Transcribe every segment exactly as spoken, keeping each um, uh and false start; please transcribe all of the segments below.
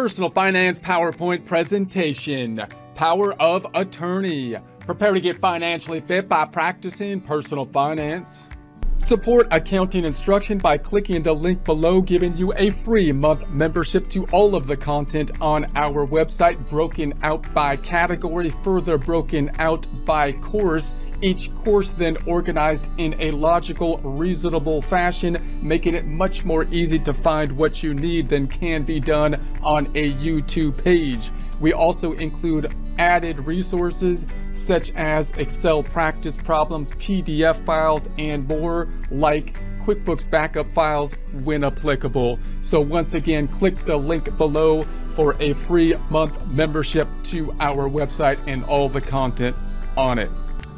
personal finance PowerPoint presentation, Power of Attorney. Prepare to get financially fit by practicing personal finance. Support Accounting Instruction by clicking the link below, giving you a free month membership to all of the content on our website, broken out by category, further broken out by course. Each course then organized in a logical, reasonable fashion, making it much more easy to find what you need than can be done on a YouTube page. We also include added resources such as Excel practice problems, P D F files, and more, like QuickBooks backup files when applicable. So once again, click the link below for a free month membership to our website and all the content on it.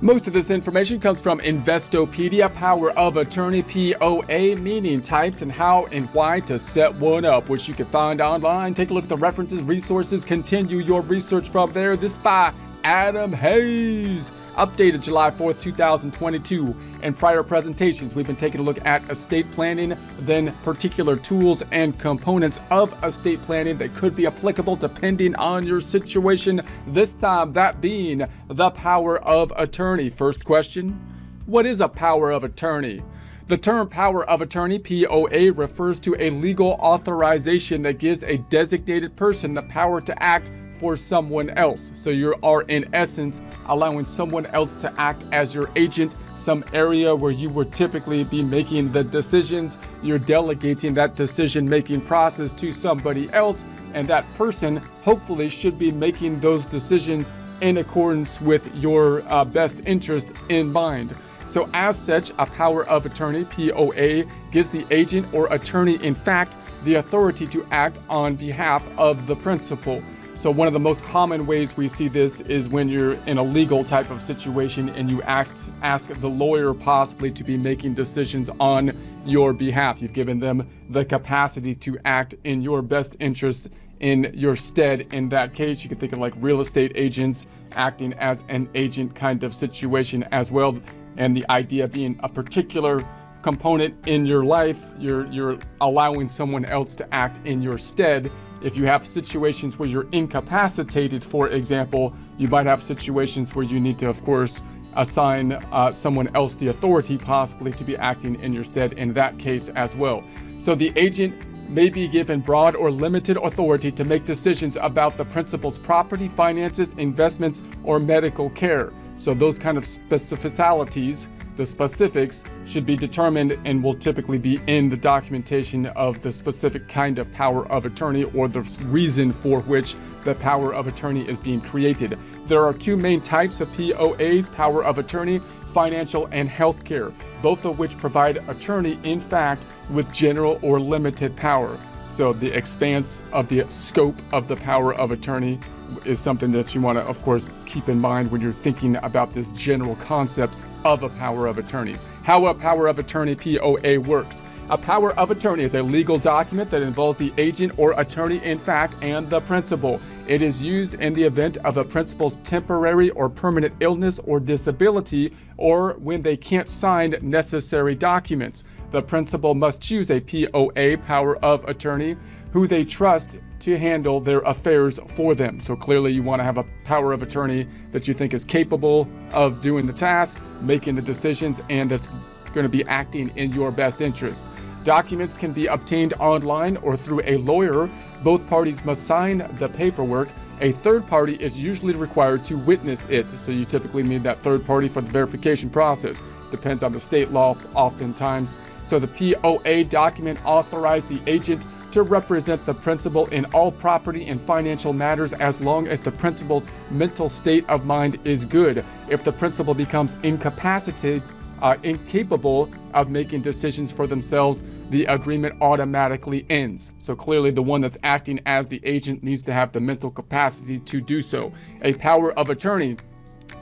Most of this information comes from Investopedia, Power of Attorney, P O A, meaning types and how and why to set one up, which you can find online. Take a look at the references, resources, continue your research from there. This by Adam Hayes, updated July fourth, two thousand twenty-two. In prior presentations, we've been taking a look at estate planning, then particular tools and components of estate planning that could be applicable depending on your situation. This time, that being the power of attorney. First question, what is a power of attorney? The term Power of Attorney, P O A, refers to a legal authorization that gives a designated person the power to act for someone else. So you are in essence allowing someone else to act as your agent, some area where you would typically be making the decisions. You're delegating that decision-making process to somebody else, and that person hopefully should be making those decisions in accordance with your uh, best interest in mind. So as such, a Power of Attorney, P O A, gives the agent or attorney in fact the authority to act on behalf of the principal. So one of the most common ways we see this is when you're in a legal type of situation and you act, ask the lawyer possibly to be making decisions on your behalf. You've given them the capacity to act in your best interest in your stead. In that case, you can think of like real estate agents acting as an agent kind of situation as well. And the idea being a particular component in your life, you're, you're allowing someone else to act in your stead. If you have situations where you're incapacitated, for example, you might have situations where you need to, of course, assign uh, someone else the authority possibly to be acting in your stead in that case as well. So the agent may be given broad or limited authority to make decisions about the principal's property, finances, investments, or medical care. So those kind of specificities, the specifics, should be determined and will typically be in the documentation of the specific kind of power of attorney or the reason for which the power of attorney is being created. There are two main types of P O As, power of attorney, financial and healthcare, both of which provide attorney, in fact, with general or limited power. So the expanse of the scope of the power of attorney is something that you want to, of course, keep in mind when you're thinking about this general concept of a power of attorney. How a power of attorney, P O A, works. A power of attorney is a legal document that involves the agent or attorney in fact and the principal. It is used in the event of a principal's temporary or permanent illness or disability, or when they can't sign necessary documents. The principal must choose a P O A, power of attorney, who they trust to handle their affairs for them. So clearly you want to have a power of attorney that you think is capable of doing the task, making the decisions, and that's going to be acting in your best interest. Documents can be obtained online or through a lawyer. Both parties must sign the paperwork. A third party is usually required to witness it. So you typically need that third party for the verification process. Depends on the state law oftentimes. So the P O A document authorized the agent to represent the principal in all property and financial matters as long as the principal's mental state of mind is good. If the principal becomes incapacitated, uh, incapable of making decisions for themselves, the agreement automatically ends. So clearly the one that's acting as the agent needs to have the mental capacity to do so. A power of attorney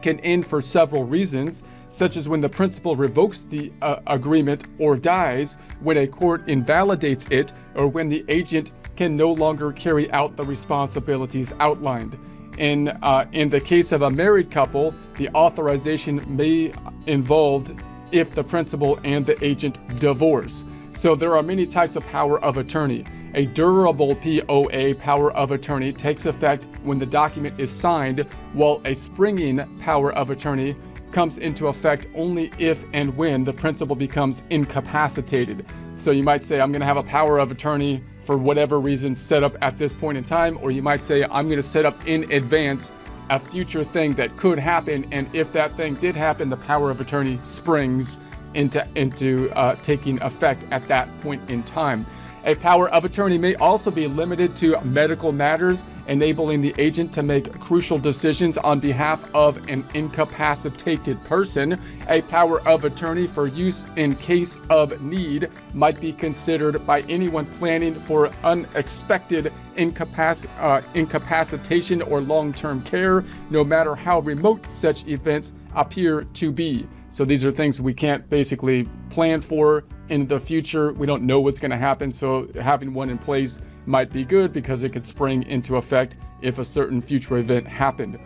can end for several reasons, such as when the principal revokes the uh, agreement or dies, when a court invalidates it, or when the agent can no longer carry out the responsibilities outlined. In, uh, in the case of a married couple, the authorization may involve if the principal and the agent divorce. So there are many types of power of attorney. A durable P O A, power of attorney, takes effect when the document is signed, while a springing power of attorney comes into effect only if and when the principal becomes incapacitated. So you might say, I'm going to have a power of attorney for whatever reason set up at this point in time, or you might say, I'm going to set up in advance a future thing that could happen, and if that thing did happen, the power of attorney springs into, into uh, taking effect at that point in time. A power of attorney may also be limited to medical matters, enabling the agent to make crucial decisions on behalf of an incapacitated person. A power of attorney for use in case of need might be considered by anyone planning for unexpected incapac uh, incapacitation or long-term care, no matter how remote such events appear to be. So these are things we can't basically plan for in the future. We don't know what's going to happen, so having one in place might be good because it could spring into effect if a certain future event happened.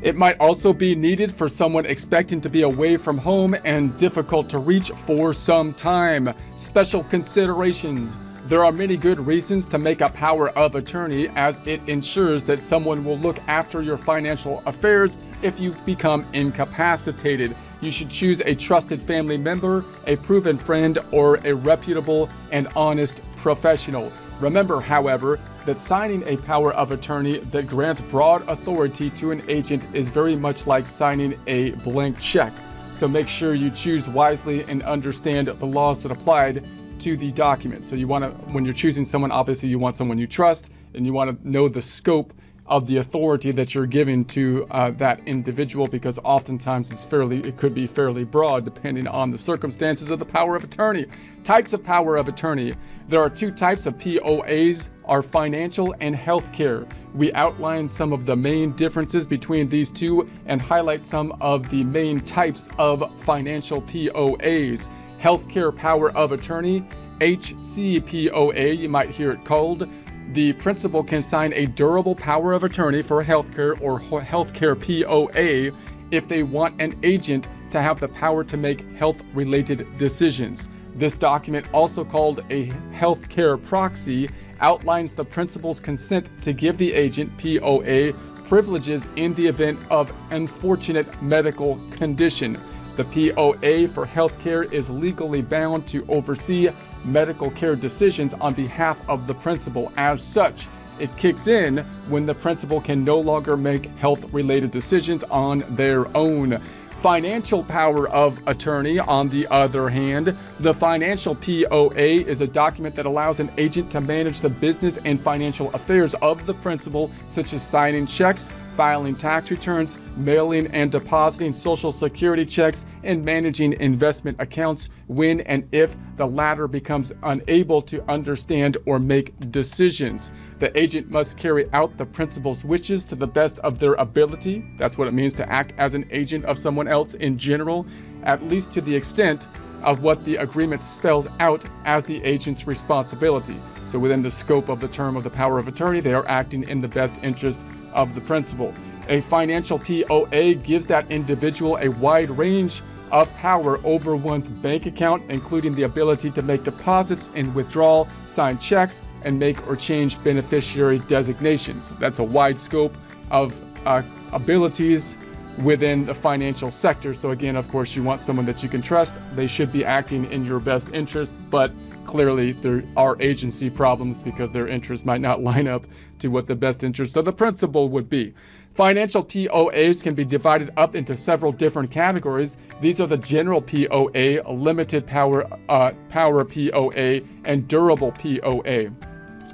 It might also be needed for someone expecting to be away from home and difficult to reach for some time. Special considerations. There are many good reasons to make a power of attorney, as it ensures that someone will look after your financial affairs if you become incapacitated. You should choose a trusted family member, a proven friend, or a reputable and honest professional. Remember, however, that signing a power of attorney that grants broad authority to an agent is very much like signing a blank check. So make sure you choose wisely and understand the laws that applied to the document. So you want to, when you're choosing someone, obviously you want someone you trust, and you want to know the scope of the authority that you're giving to uh, that individual, because oftentimes it's fairly, it could be fairly broad depending on the circumstances of the power of attorney. Types of power of attorney. There are two types of P O As, are financial and healthcare. We outline some of the main differences between these two and highlight some of the main types of financial P O As. Healthcare power of attorney, H C P O A, you might hear it called. The principal can sign a durable power of attorney for healthcare or healthcare P O A if they want an agent to have the power to make health-related decisions. This document, also called a healthcare proxy, outlines the principal's consent to give the agent P O A privileges in the event of unfortunate medical condition. The P O A for healthcare is legally bound to oversee medical care decisions on behalf of the principal. As such, it kicks in when the principal can no longer make health-related decisions on their own. Financial power of attorney, on the other hand, the financial P O A is a document that allows an agent to manage the business and financial affairs of the principal, such as signing checks, filing tax returns, mailing and depositing Social Security checks, and managing investment accounts when and if the latter becomes unable to understand or make decisions. The agent must carry out the principal's wishes to the best of their ability. That's what it means to act as an agent of someone else in general, at least to the extent of what the agreement spells out as the agent's responsibility. So within the scope of the term of the power of attorney, they are acting in the best interest of the principal. A financial P O A gives that individual a wide range of power over one's bank account, including the ability to make deposits and withdraw, sign checks, and make or change beneficiary designations. That's a wide scope of uh, abilities within the financial sector. So again, of course, you want someone that you can trust. They should be acting in your best interest, but clearly there are agency problems because their interests might not line up to what the best interest of the principal would be. Financial P O As can be divided up into several different categories. These are the general P O A, limited power, uh, power P O A, and durable P O A.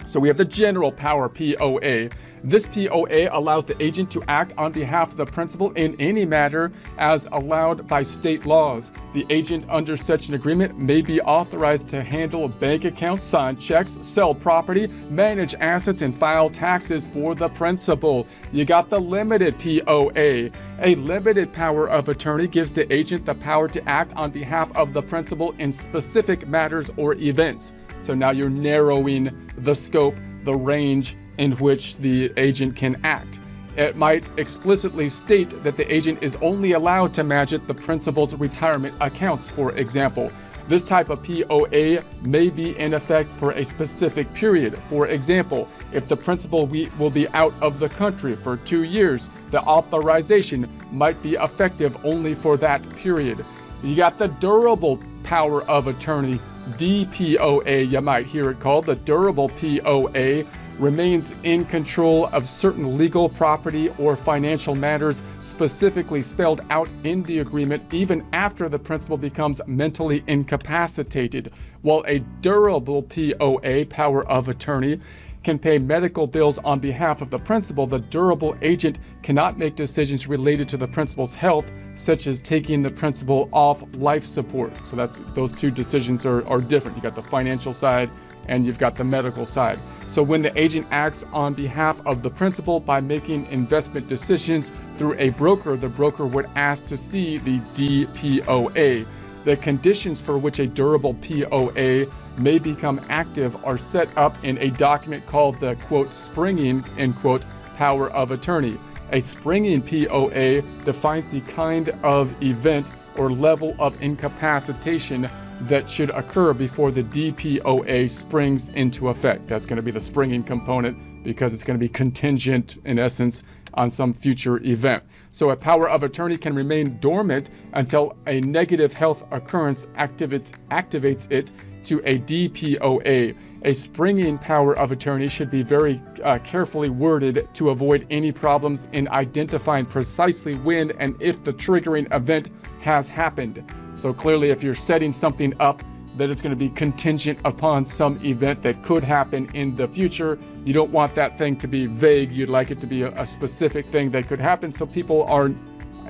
So we have the general power P O A. This P O A allows the agent to act on behalf of the principal in any matter as allowed by state laws. The agent under such an agreement may be authorized to handle bank accounts, sign checks, sell property, manage assets, and file taxes for the principal. You got the limited P O A. A limited power of attorney gives the agent the power to act on behalf of the principal in specific matters or events. So now you're narrowing the scope, the range, in which the agent can act. It might explicitly state that the agent is only allowed to manage the principal's retirement accounts, for example. This type of P O A may be in effect for a specific period. For example, if the principal will be out of the country for two years, the authorization might be effective only for that period. You got the durable power of attorney, D P O A, you might hear it called. The durable P O A remains in control of certain legal, property, or financial matters specifically spelled out in the agreement even after the principal becomes mentally incapacitated, while a durable P O A, power of attorney, can pay medical bills on behalf of the principal. The durable agent cannot make decisions related to the principal's health, such as taking the principal off life support. So that's those two decisions are, are different. You got the financial side and you've got the medical side. So when the agent acts on behalf of the principal by making investment decisions through a broker, the broker would ask to see the D P O A. The conditions for which a durable P O A may become active are set up in a document called the, quote, springing, end quote, power of attorney. A springing P O A defines the kind of event or level of incapacitation that should occur before the D P O A springs into effect. That's going to be the springing component because it's going to be contingent, in essence, on some future event. So a power of attorney can remain dormant until a negative health occurrence activates, activates it to a D P O A. A springing power of attorney should be very uh, carefully worded to avoid any problems in identifying precisely when and if the triggering event has happened. So clearly, if you're setting something up that it's going to be contingent upon some event that could happen in the future, you don't want that thing to be vague. You'd like it to be a, a specific thing that could happen so people are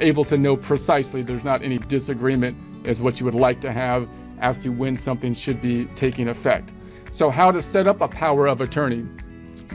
able to know precisely. There's not any disagreement is what you would like to have as to when something should be taking effect. So how to set up a power of attorney.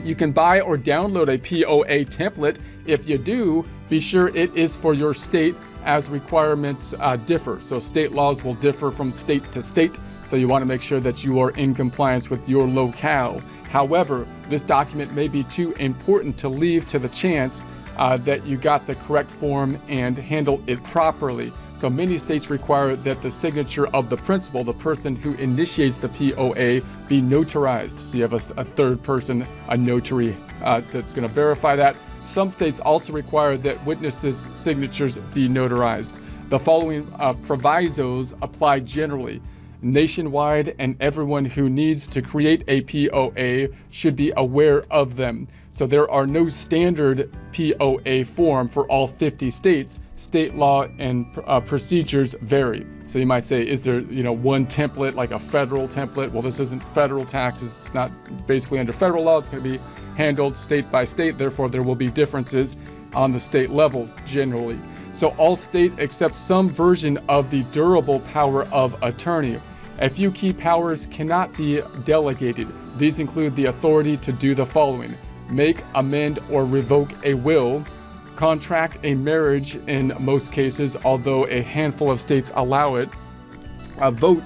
You can buy or download a P O A template. If you do, be sure it is for your state, as requirements uh, differ. So state laws will differ from state to state. So you want to make sure that you are in compliance with your locale. However, this document may be too important to leave to the chance uh, that you got the correct form and handle it properly. So many states require that the signature of the principal, the person who initiates the P O A, be notarized. So you have a, a third person, a notary, uh, that's going to verify that. Some states also require that witnesses' signatures be notarized. The following uh, provisos apply generally. Nationwide, and everyone who needs to create a P O A should be aware of them. So there are no standard P O A form for all fifty states. State law and uh, procedures vary. So you might say, is there, you know, one template, like a federal template? Well, this isn't federal taxes. It's not basically under federal law. It's going to be handled state by state. Therefore, there will be differences on the state level generally. So all state accepts some version of the durable power of attorney. A few key powers cannot be delegated. These include the authority to do the following: make, amend, or revoke a will, contract a marriage in most cases, although a handful of states allow it, a vote,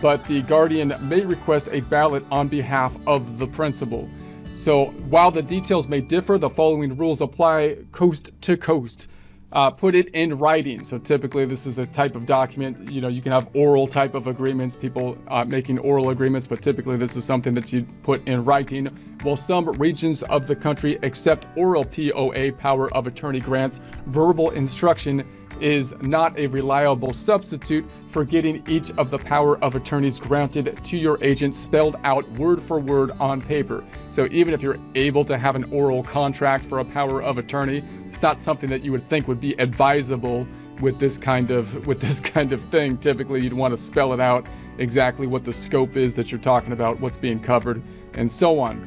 but the guardian may request a ballot on behalf of the principal. So while the details may differ, the following rules apply coast to coast. Uh, put it in writing. So typically this is a type of document, you know, you can have oral type of agreements, people uh, making oral agreements, but typically this is something that you put in writing. While some regions of the country accept oral P O A, power of attorney grants, verbal instruction is not a reliable substitute for getting each of the power of attorneys granted to your agent spelled out word for word on paper. So even if you're able to have an oral contract for a power of attorney, it's not something that you would think would be advisable with this kind of with this kind of thing. Typically, you'd want to spell it out exactly what the scope is that you're talking about, what's being covered, and so on.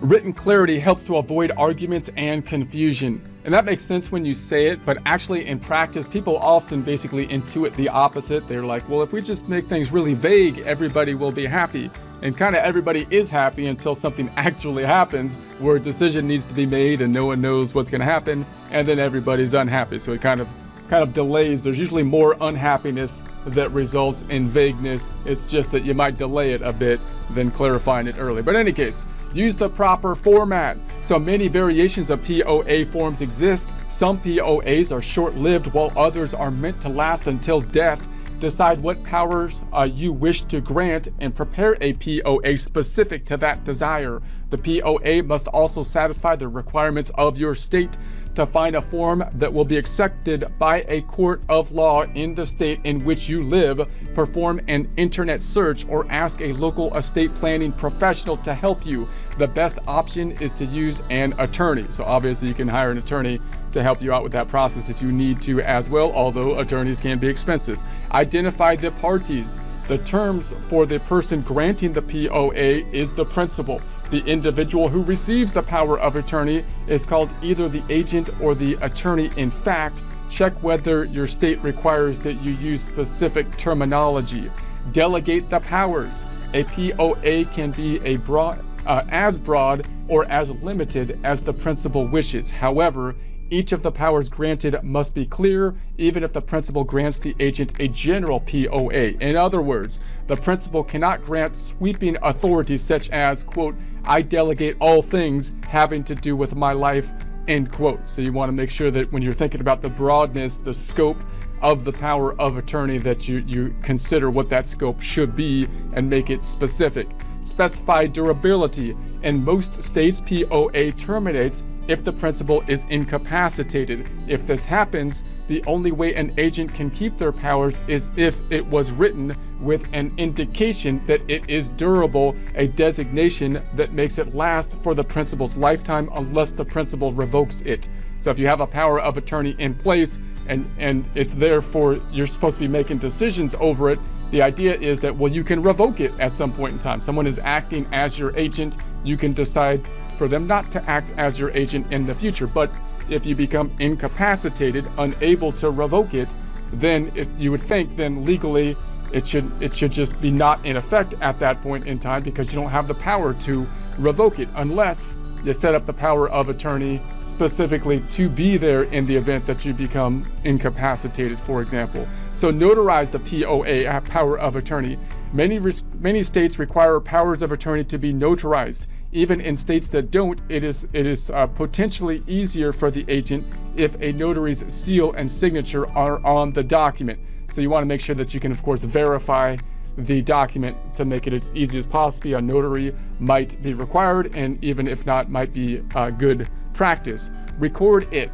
Written clarity helps to avoid arguments and confusion. And that makes sense when you say it, but actually in practice, people often basically intuit the opposite. They're like, well, if we just make things really vague, everybody will be happy. And kind of everybody is happy until something actually happens where a decision needs to be made and no one knows what's going to happen. And then everybody's unhappy. So it kind of kind of delays. There's usually more unhappiness that results in vagueness. It's just that you might delay it a bit than clarifying it early. But in any case, use the proper format. So many variations of P O A forms exist. Some P O As are short-lived while others are meant to last until death. decide what powers uh, you wish to grant, and prepare a P O A specific to that desire. The P O A must also satisfy the requirements of your state to find a form that will be accepted by a court of law in the state in which you live, perform an internet search, or ask a local estate planning professional to help you. The best option is to use an attorney. So obviously you can hire an attorney to help you out with that process if you need to as well, although attorneys can be expensive. Identify the parties. The terms for the person granting the P O A is the principal. The individual who receives the power of attorney is called either the agent or the attorney in fact. Check whether your state requires that you use specific terminology. Delegate the powers. A P O A can be a broad, uh, as broad or as limited as the principal wishes. However, each of the powers granted must be clear, even if the principal grants the agent a general P O A. In other words, the principal cannot grant sweeping authorities such as, quote, I delegate all things having to do with my life, end quote. So you want to make sure that when you're thinking about the broadness, the scope of the power of attorney, that you, you consider what that scope should be and make it specific. Specify durability. In most states, P O A terminates if the principal is incapacitated. If this happens, the only way an agent can keep their powers is if it was written with an indication that it is durable, a designation that makes it last for the principal's lifetime unless the principal revokes it. So if you have a power of attorney in place and, and it's there for, you're supposed to be making decisions over it, the idea is that, well, you can revoke it at some point in time. Someone is acting as your agent, you can decide for them not to act as your agent in the future. But if you become incapacitated, unable to revoke it, then if you would think then legally it should it should just be not in effect at that point in time, because you don't have the power to revoke it unless you set up the power of attorney specifically to be there in the event that you become incapacitated, for example. So notarize the P O A, power of attorney. Many, many states require powers of attorney to be notarized. Even in states that don't, it is, it is uh, potentially easier for the agent if a notary's seal and signature are on the document. So you want to make sure that you can, of course, verify the document to make it as easy as possible. A notary might be required, and even if not, might be uh, good practice. Record it.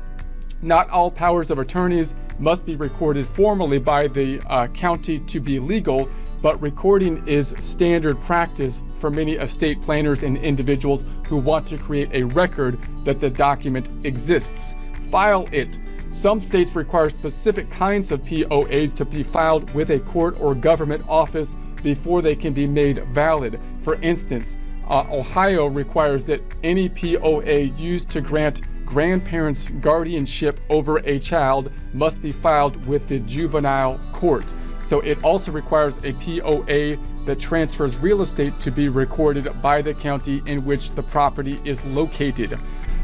Not all powers of attorneys must be recorded formally by the uh, county to be legal, but recording is standard practice for many estate planners and individuals who want to create a record that the document exists. File it. Some states require specific kinds of P O As to be filed with a court or government office before they can be made valid. For instance, uh, Ohio requires that any P O A used to grant grandparents' guardianship over a child must be filed with the juvenile court. So it also requires a P O A that transfers real estate to be recorded by the county in which the property is located.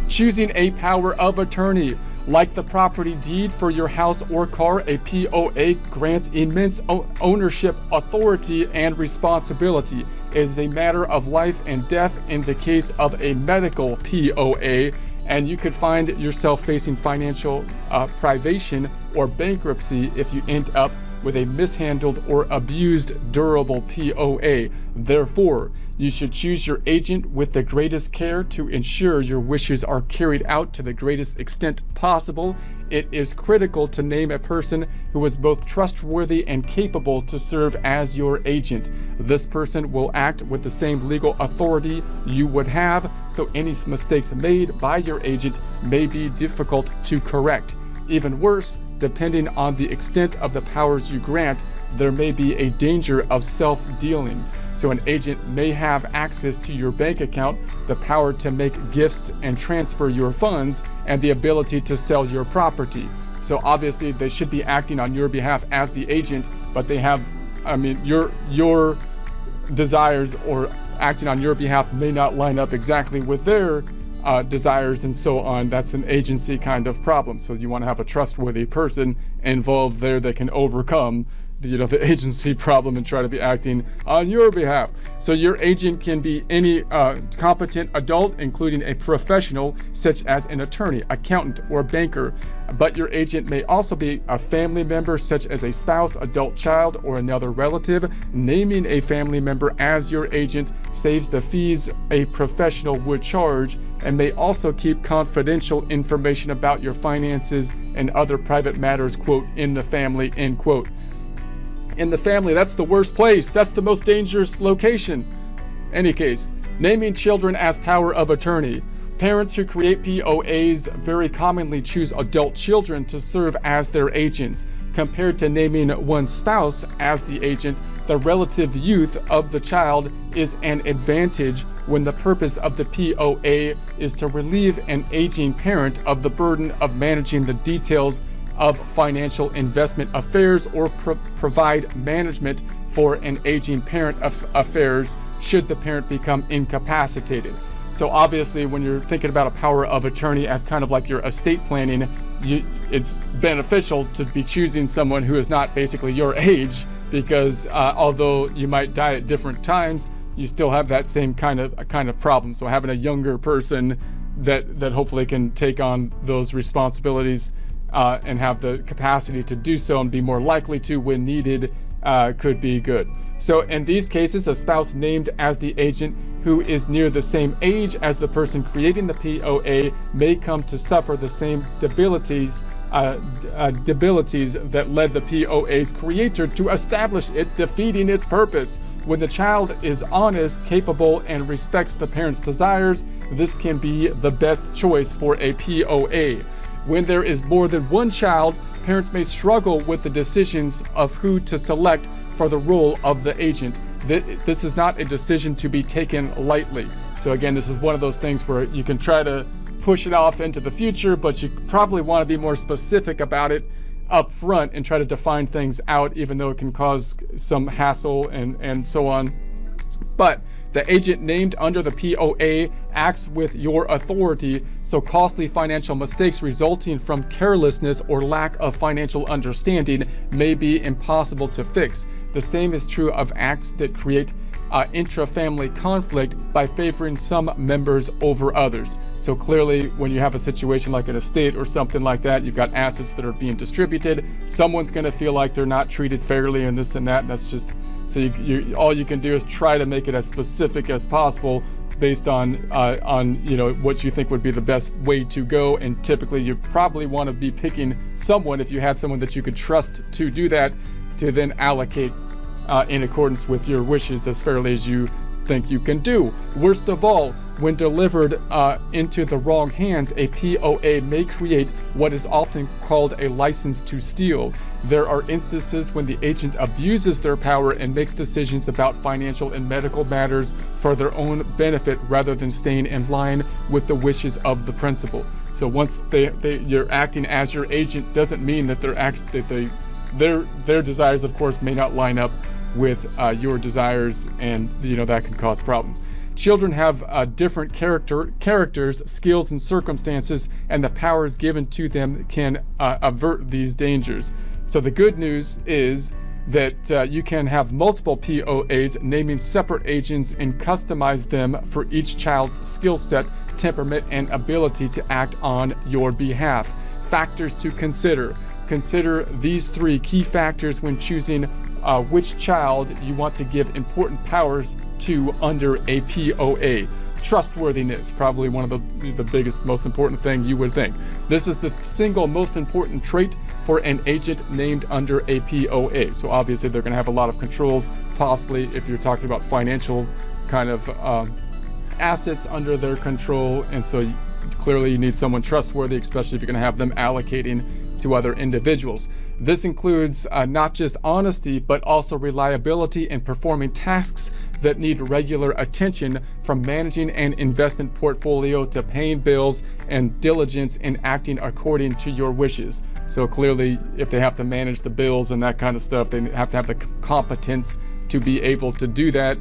Choosing a power of attorney. Like the property deed for your house or car, a P O A grants immense ownership, authority, and responsibility. It is a matter of life and death in the case of a medical P O A, and you could find yourself facing financial uh, privation or bankruptcy if you end up with a mishandled or abused durable P O A. Therefore, you should choose your agent with the greatest care to ensure your wishes are carried out to the greatest extent possible. It is critical to name a person who is both trustworthy and capable to serve as your agent. This person will act with the same legal authority you would have, so any mistakes made by your agent may be difficult to correct. Even worse, depending on the extent of the powers you grant, there may be a danger of self-dealing. So an agent may have access to your bank account, the power to make gifts and transfer your funds, and the ability to sell your property. So obviously they should be acting on your behalf as the agent, but they have, I mean, your, your desires or acting on your behalf may not line up exactly with their Uh, desires and so on. That's an agency kind of problem. So you want to have a trustworthy person involved there that can overcome you know, the agency problem and try to be acting on your behalf. So your agent can be any uh, competent adult, including a professional such as an attorney, accountant, or banker. But your agent may also be a family member such as a spouse, adult child, or another relative. Naming a family member as your agent saves the fees a professional would charge and may also keep confidential information about your finances and other private matters, quote, in the family, end quote. In the family, that's the worst place. That's the most dangerous location. Any case, naming children as power of attorney. Parents who create P O As very commonly choose adult children to serve as their agents. Compared to naming one spouse as the agent, the relative youth of the child is an advantage when the purpose of the P O A is to relieve an aging parent of the burden of managing the details of financial investment affairs or pro provide management for an aging parent of affairs should the parent become incapacitated. So obviously, when you're thinking about a power of attorney as kind of like your estate planning, you, it's beneficial to be choosing someone who is not basically your age, because uh, although you might die at different times, you still have that same kind of uh, kind of problem. So having a younger person that that hopefully can take on those responsibilities uh, and have the capacity to do so and be more likely to when needed uh, could be good. So in these cases, a spouse named as the agent who is near the same age as the person creating the P O A may come to suffer the same debilities, uh, uh, debilities that led the P O A's creator to establish it, defeating its purpose. When the child is honest, capable, and respects the parent's desires, this can be the best choice for a P O A. When there is more than one child, parents may struggle with the decisions of who to select for the role of the agent. This is not a decision to be taken lightly. So again, this is one of those things where you can try to push it off into the future, but you probably want to be more specific about it up front and try to define things out, even though it can cause some hassle and, and so on. But the agent named under the P O A acts with your authority, so costly financial mistakes resulting from carelessness or lack of financial understanding may be impossible to fix. The same is true of acts that create uh, intra-family conflict by favoring some members over others. So clearly, when you have a situation like an estate or something like that, you've got assets that are being distributed, someone's gonna feel like they're not treated fairly and this and that, and that's just, so you, you, all you can do is try to make it as specific as possible based on, uh, on you know, what you think would be the best way to go. And typically you probably want to be picking someone, if you had someone that you could trust to do that, to then allocate uh, in accordance with your wishes as fairly as you think you can do. Worst of all, when delivered uh, into the wrong hands, a P O A may create what is often called a license to steal. There are instances when the agent abuses their power and makes decisions about financial and medical matters for their own benefit rather than staying in line with the wishes of the principal. So once they, they you're acting as your agent, doesn't mean that they're act that they their their desires, of course, may not line up with uh, your desires, and you know that can cause problems. Children have uh, different character, characters, skills, and circumstances, and the powers given to them can uh, avert these dangers. So the good news is that uh, you can have multiple P O As, naming separate agents and customize them for each child's skill set, temperament, and ability to act on your behalf. Factors to consider. Consider these three key factors when choosing Uh, which child you want to give important powers to under a P O A. Trustworthiness, probably one of the, the biggest, most important thing you would think. This is the single most important trait for an agent named under a P O A. So obviously they're going to have a lot of controls, possibly if you're talking about financial kind of um, assets under their control. And so you, clearly you need someone trustworthy, especially if you're going to have them allocating to other individuals. This includes uh, not just honesty, but also reliability in performing tasks that need regular attention, from managing an investment portfolio to paying bills, and diligence in acting according to your wishes. So clearly, if they have to manage the bills and that kind of stuff, they have to have the competence to be able to do that,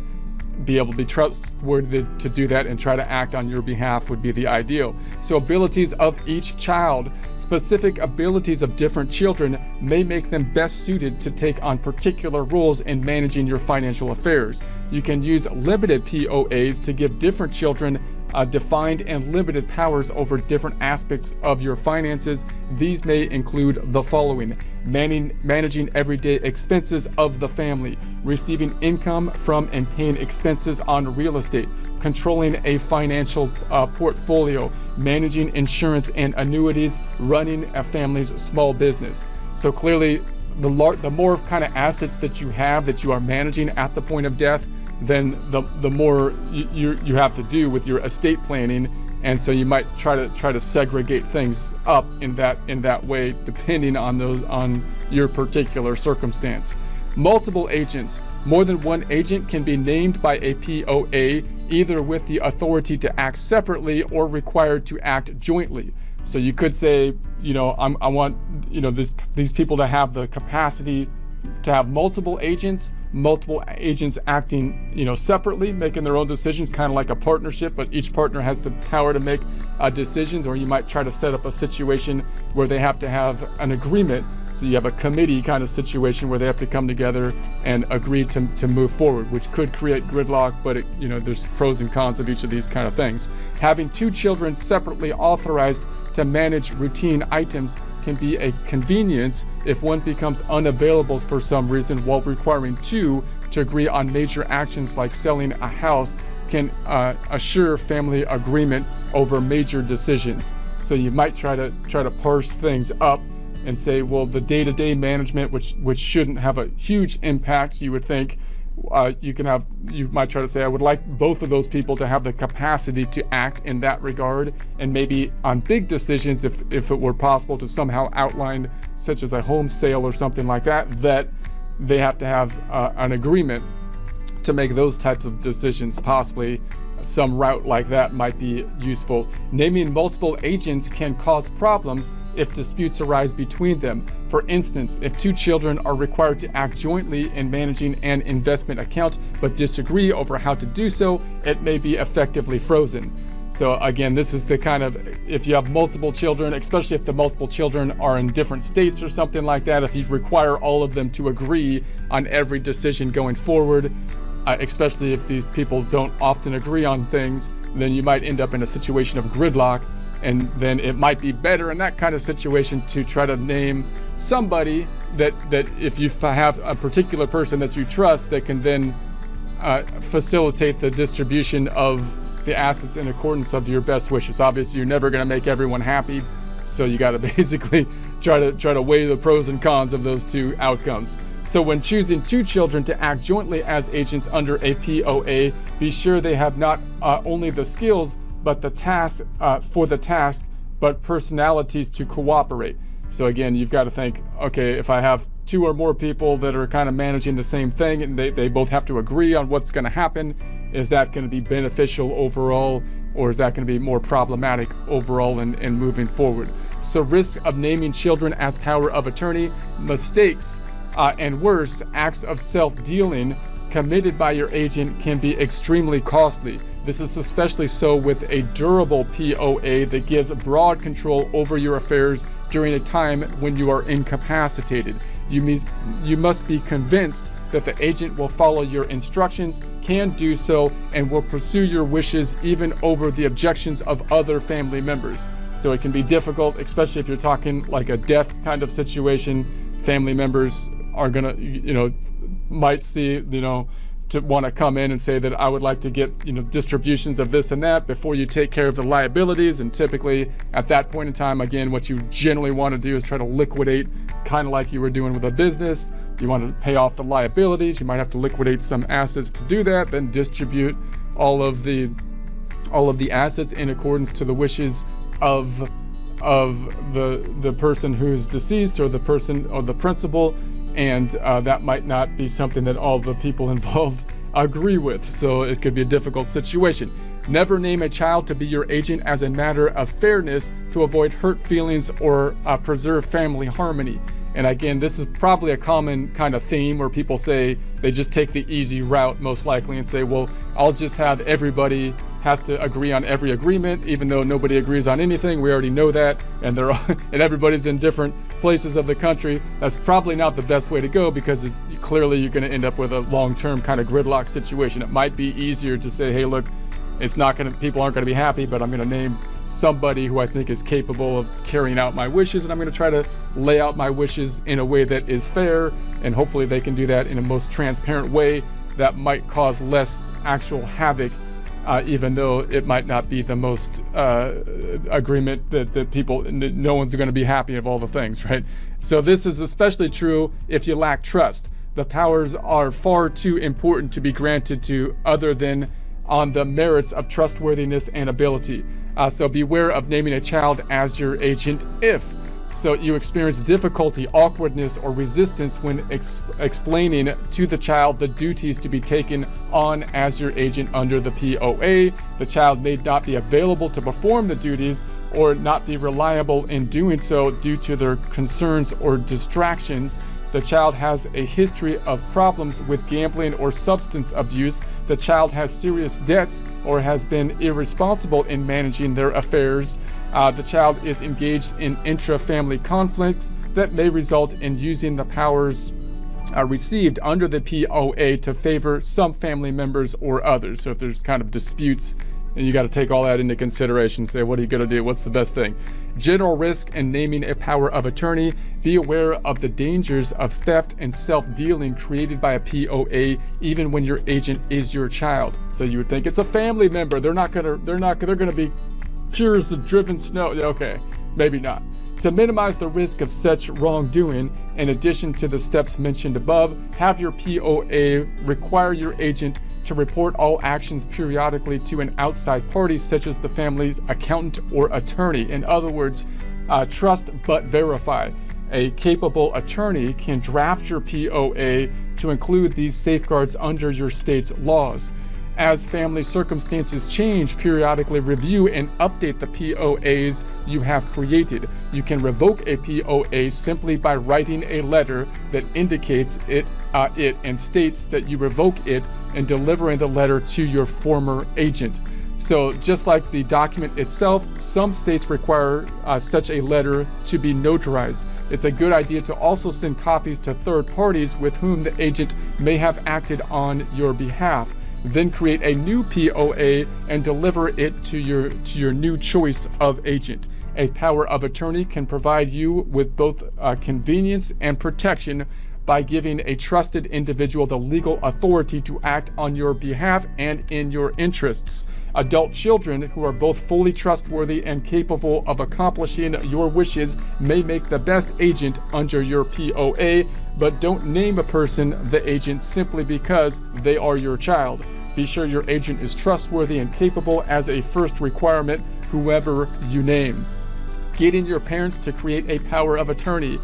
be able to be trustworthy to do that, and try to act on your behalf would be the ideal. So abilities of each child. Specific abilities of different children may make them best suited to take on particular roles in managing your financial affairs. You can use limited P O As to give different children uh, defined and limited powers over different aspects of your finances. These may include the following: manning, managing everyday expenses of the family, receiving income from and paying expenses on real estate, controlling a financial uh, portfolio, managing insurance and annuities, running a family's small business. So clearly, the, lar the more kind of assets that you have that you are managing at the point of death, then the, the more you, you, you have to do with your estate planning. And so you might try to try to segregate things up in that in that way, depending on those on your particular circumstance. Multiple agents. More than one agent can be named by a P O A, either with the authority to act separately or required to act jointly. So you could say, you know, I'm, I want, you know, this, these people to have the capacity to have multiple agents, multiple agents acting, you know, separately, making their own decisions, kind of like a partnership, but each partner has the power to make uh, decisions. Or you might try to set up a situation where they have to have an agreement. So you have a committee kind of situation where they have to come together and agree to, to move forward, which could create gridlock, but it, you know, there's pros and cons of each of these kind of things. Having two children separately authorized to manage routine items can be a convenience if one becomes unavailable for some reason, while requiring two to agree on major actions like selling a house can uh, assure family agreement over major decisions. So you might try to try to parse things up and say, well, the day-to-day management, which which shouldn't have a huge impact, you would think, uh, you can have, you might try to say, I would like both of those people to have the capacity to act in that regard, and maybe on big decisions, if, if it were possible to somehow outline, such as a home sale or something like that, that they have to have uh, an agreement to make those types of decisions. Possibly some route like that might be useful. Naming multiple agents can cause problems if disputes arise between them. For instance, if two children are required to act jointly in managing an investment account but disagree over how to do so, it may be effectively frozen. So again, this is the kind of, if you have multiple children, especially if the multiple children are in different states or something like that, if you require all of them to agree on every decision going forward, uh, especially if these people don't often agree on things, then you might end up in a situation of gridlock. And then it might be better in that kind of situation to try to name somebody that, that if you have a particular person that you trust, that can then uh, facilitate the distribution of the assets in accordance of your best wishes. Obviously, you're never going to make everyone happy, so you got to basically try to try to weigh the pros and cons of those two outcomes. So when choosing two children to act jointly as agents under a P O A, be sure they have not uh, only the skills, but the task uh, for the task, but personalities to cooperate. So again, you've got to think, okay, if I have two or more people that are kind of managing the same thing and they, they both have to agree on what's going to happen, is that going to be beneficial overall, or is that going to be more problematic overall in, in moving forward? So risk of naming children as power of attorney, mistakes, uh, and worse, acts of self-dealing committed by your agent can be extremely costly. This is especially so with a durable P O A that gives broad control over your affairs during a time when you are incapacitated. You, mean, you must be convinced that the agent will follow your instructions, can do so, and will pursue your wishes even over the objections of other family members. So it can be difficult, especially if you're talking like a death kind of situation. Family members are gonna, you know, might see, you know, to want to come in and say that I would like to get, you know, distributions of this and that before you take care of the liabilities. And typically at that point in time, again, what you generally want to do is try to liquidate, kind of like you were doing with a business. You want to pay off the liabilities. You might have to liquidate some assets to do that, then distribute all of the all of the assets in accordance to the wishes of of the the person who's deceased, or the person or the principal. And uh, that might not be something that all the people involved agree with, so it could be a difficult situation. Never name a child to be your agent as a matter of fairness, to avoid hurt feelings or uh, preserve family harmony. And again, this is probably a common kind of theme where people say they just take the easy route most likely and say, well, I'll just have everybody has to agree on every agreement, even though nobody agrees on anything. We already know that, and they're all, and everybody's in different places of the country. That's probably not the best way to go, because it's, clearly you're going to end up with a long-term kind of gridlock situation. It might be easier to say, hey, look, it's not going to, people aren't going to be happy, but I'm going to name somebody who I think is capable of carrying out my wishes, and I'm going to try to lay out my wishes in a way that is fair, and hopefully they can do that in a most transparent way that might cause less actual havoc, uh, even though it might not be the most uh, agreement that, that people, no one's going to be happy of all the things, right? So this is especially true if you lack trust. The powers are far too important to be granted to other than on the merits of trustworthiness and ability. Uh, so beware of naming a child as your agent if so you experience difficulty, awkwardness, or resistance when ex explaining to the child the duties to be taken on as your agent under the P O A. The child may not be available to perform the duties or not be reliable in doing so due to their concerns or distractions. The child has a history of problems with gambling or substance abuse. The child has serious debts or has been irresponsible in managing their affairs. Uh, the child is engaged in intra-family conflicts that may result in using the powers uh, received under the P O A to favor some family members or others. So if there's kind of disputes, and you got to take all that into consideration. Say, what are you going to do? What's the best thing? General risk and naming a power of attorney. Be aware of the dangers of theft and self-dealing created by a P O A, even when your agent is your child. So you would think it's a family member. They're not going to, they're not, they're going to be pure as the driven snow. Okay, maybe not. To minimize the risk of such wrongdoing, in addition to the steps mentioned above, have your P O A require your agent to report all actions periodically to an outside party, such as the family's accountant or attorney. In other words, uh, trust but verify. A capable attorney can draft your P O A to include these safeguards under your state's laws. As family circumstances change, periodically review and update the P O As you have created. You can revoke a P O A simply by writing a letter that indicates it, uh, it and states that you revoke it, and delivering the letter to your former agent. So just like the document itself, some states require uh, such a letter to be notarized. It's a good idea to also send copies to third parties with whom the agent may have acted on your behalf. Then create a new P O A and deliver it to your, to your new choice of agent. A power of attorney can provide you with both uh, convenience and protection by giving a trusted individual the legal authority to act on your behalf and in your interests. Adult children who are both fully trustworthy and capable of accomplishing your wishes may make the best agent under your P O A, but don't name a person the agent simply because they are your child. Be sure your agent is trustworthy and capable as a first requirement, whoever you name. Getting your parents to create a power of attorney.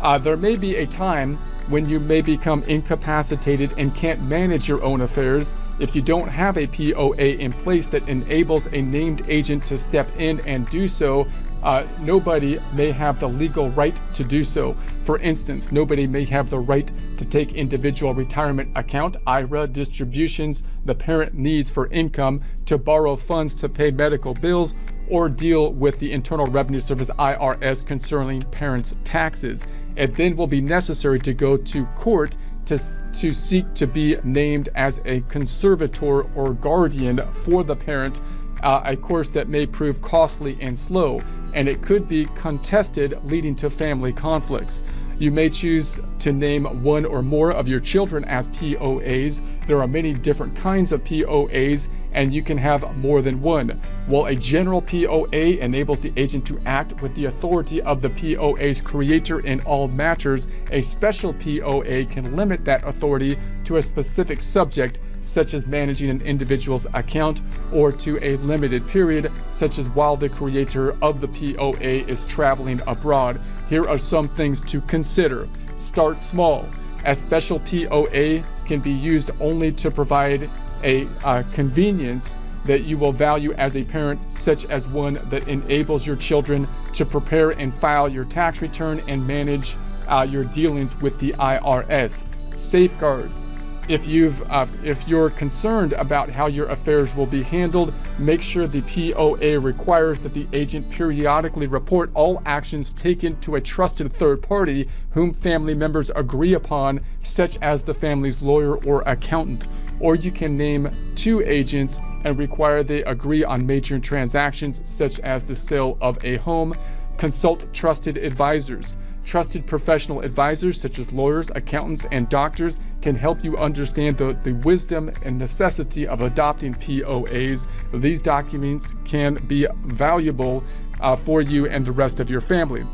Uh, there may be a time when you may become incapacitated and can't manage your own affairs. If you don't have a P O A in place that enables a named agent to step in and do so, uh, nobody may have the legal right to do so. For instance, nobody may have the right to take individual retirement account, I R A, distributions the parent needs for income, to borrow funds to pay medical bills, or deal with the Internal Revenue Service I R S concerning parents' taxes. It then will be necessary to go to court to, to seek to be named as a conservator or guardian for the parent, uh, a course that may prove costly and slow, and it could be contested, leading to family conflicts. You may choose to name one or more of your children as P O As. There are many different kinds of P O As, and you can have more than one. While a general P O A enables the agent to act with the authority of the P O A's creator in all matters, a special P O A can limit that authority to a specific subject, such as managing an individual's account, or to a limited period, such as while the creator of the P O A is traveling abroad. Here are some things to consider. Start small. A special P O A can be used only to provide a uh, convenience that you will value as a parent, such as one that enables your children to prepare and file your tax return and manage uh, your dealings with the I R S. Safeguards. If you've uh, if you're concerned about how your affairs will be handled, make sure the P O A requires that the agent periodically report all actions taken to a trusted third party whom family members agree upon, such as the family's lawyer or accountant. Or you can name two agents and require they agree on major transactions, such as the sale of a home. Consult trusted advisors. Trusted professional advisors such as lawyers, accountants, and doctors can help you understand the, the wisdom and necessity of adopting P O As. These documents can be valuable uh, for you and the rest of your family.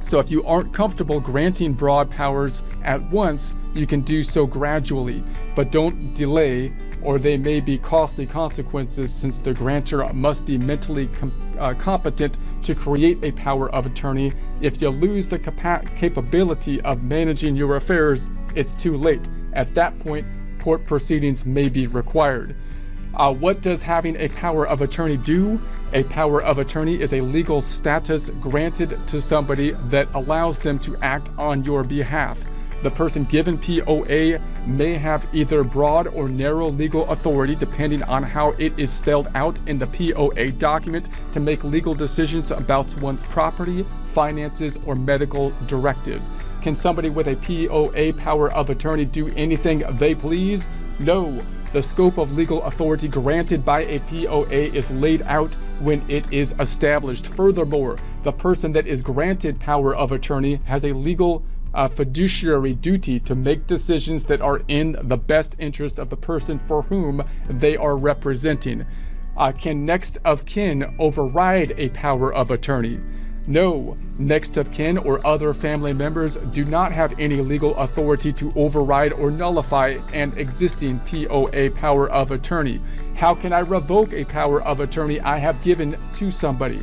So if you aren't comfortable granting broad powers at once, you can do so gradually, but don't delay, or there may be costly consequences, since the grantor must be mentally com uh, competent to create a power of attorney. If you lose the capability of managing your affairs, it's too late. At that point, court proceedings may be required. Uh, what does having a power of attorney do? A power of attorney is a legal status granted to somebody that allows them to act on your behalf. The person given P O A may have either broad or narrow legal authority, depending on how it is spelled out in the P O A document, to make legal decisions about one's property, finances, or medical directives. Can somebody with a P O A power of attorney do anything they please? No. The scope of legal authority granted by a P O A is laid out when it is established. Furthermore, the person that is granted power of attorney has a legal A fiduciary duty to make decisions that are in the best interest of the person for whom they are representing. Uh, can next of kin override a power of attorney? No. Next of kin or other family members do not have any legal authority to override or nullify an existing P O A power of attorney. How can I revoke a power of attorney I have given to somebody?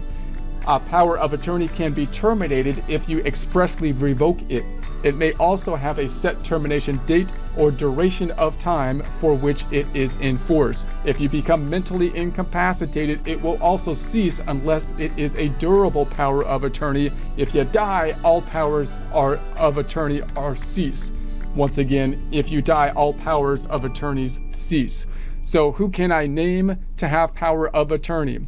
A power of attorney can be terminated if you expressly revoke it. It may also have a set termination date or duration of time for which it is in force. If you become mentally incapacitated, it will also cease unless it is a durable power of attorney. If you die, all powers are of attorney are cease. Once again, if you die, all powers of attorneys cease. So who can I name to have power of attorney?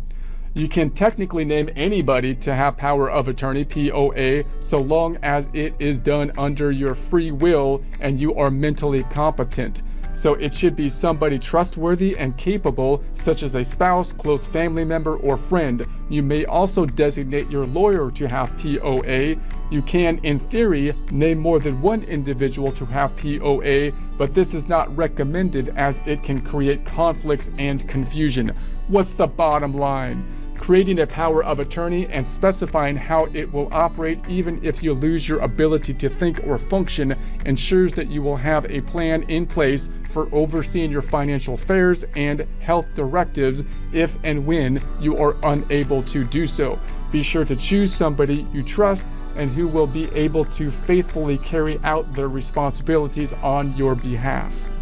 You can technically name anybody to have power of attorney, P O A, so long as it is done under your free will and you are mentally competent. So it should be somebody trustworthy and capable, such as a spouse, close family member, or friend. You may also designate your lawyer to have P O A. You can, in theory, name more than one individual to have P O A, but this is not recommended as it can create conflicts and confusion. What's the bottom line? Creating a power of attorney and specifying how it will operate, even if you lose your ability to think or function, ensures that you will have a plan in place for overseeing your financial affairs and health directives if and when you are unable to do so. Be sure to choose somebody you trust and who will be able to faithfully carry out their responsibilities on your behalf.